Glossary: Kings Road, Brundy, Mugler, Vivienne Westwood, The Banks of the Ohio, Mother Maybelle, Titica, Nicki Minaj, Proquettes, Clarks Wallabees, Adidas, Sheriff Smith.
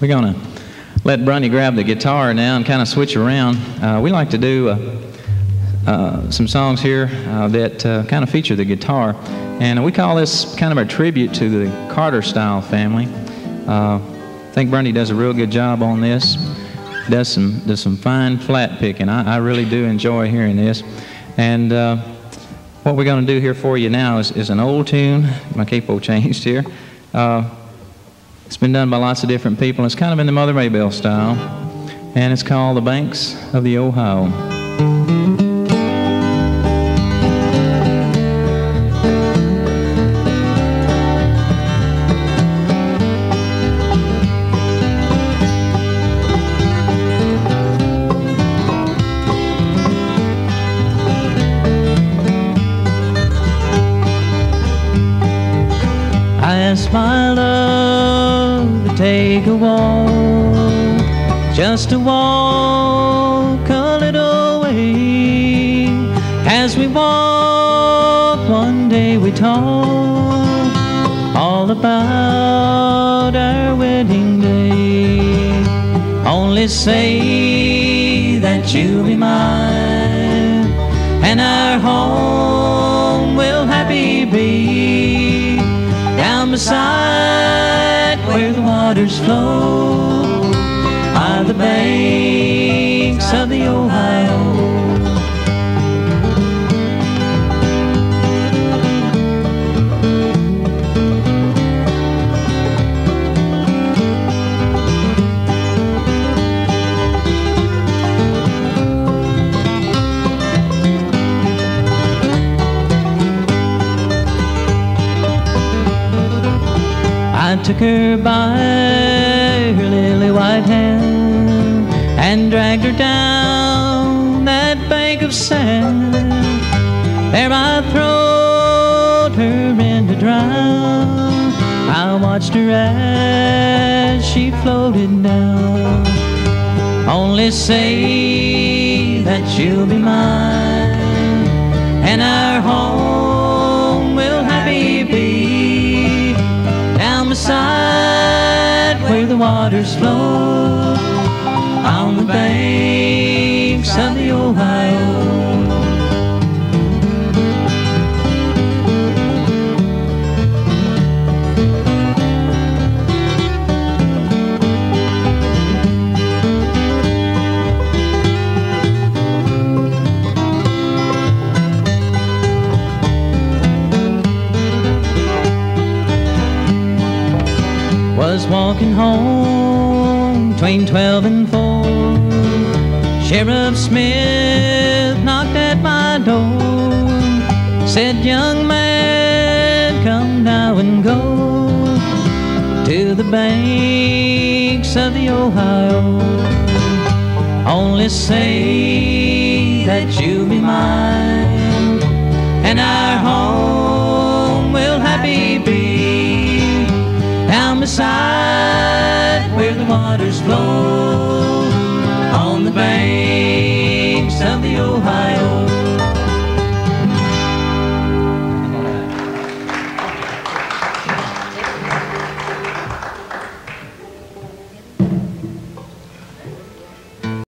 We're going to let Brundy grab the guitar now and kind of switch around. We like to do some songs here that kind of feature the guitar. And we call this kind of a tribute to the Carter-style family. I think Brundy does a real good job on this. Does some fine flat picking. I really do enjoy hearing this. And what we're going to do here for you now is an old tune. My capo changed here. It's been done by lots of different people. It's kind of in the Mother Maybelle style. And it's called The Banks of the Ohio. Just to walk a little way. As we walk, one day we talk all about our wedding day. Only say that you'll be mine, and our home will happy be, down beside where the waters flow, by the banks of the Ohio. I took her by her lily white hand and dragged her down that bank of sand. There I throwed her in to drown. I watched her as she floated down. Only say that you'll be mine, and our home will happy be, down beside where the waters flow, on the banks of the Ohio. Was walking home between 12 and 4. Sheriff Smith knocked at my door, said, "Young man, come now and go to the banks of the Ohio. Only say that you'll be mine, and our home will happy be, down beside where the waters flow, on the banks of the Ohio."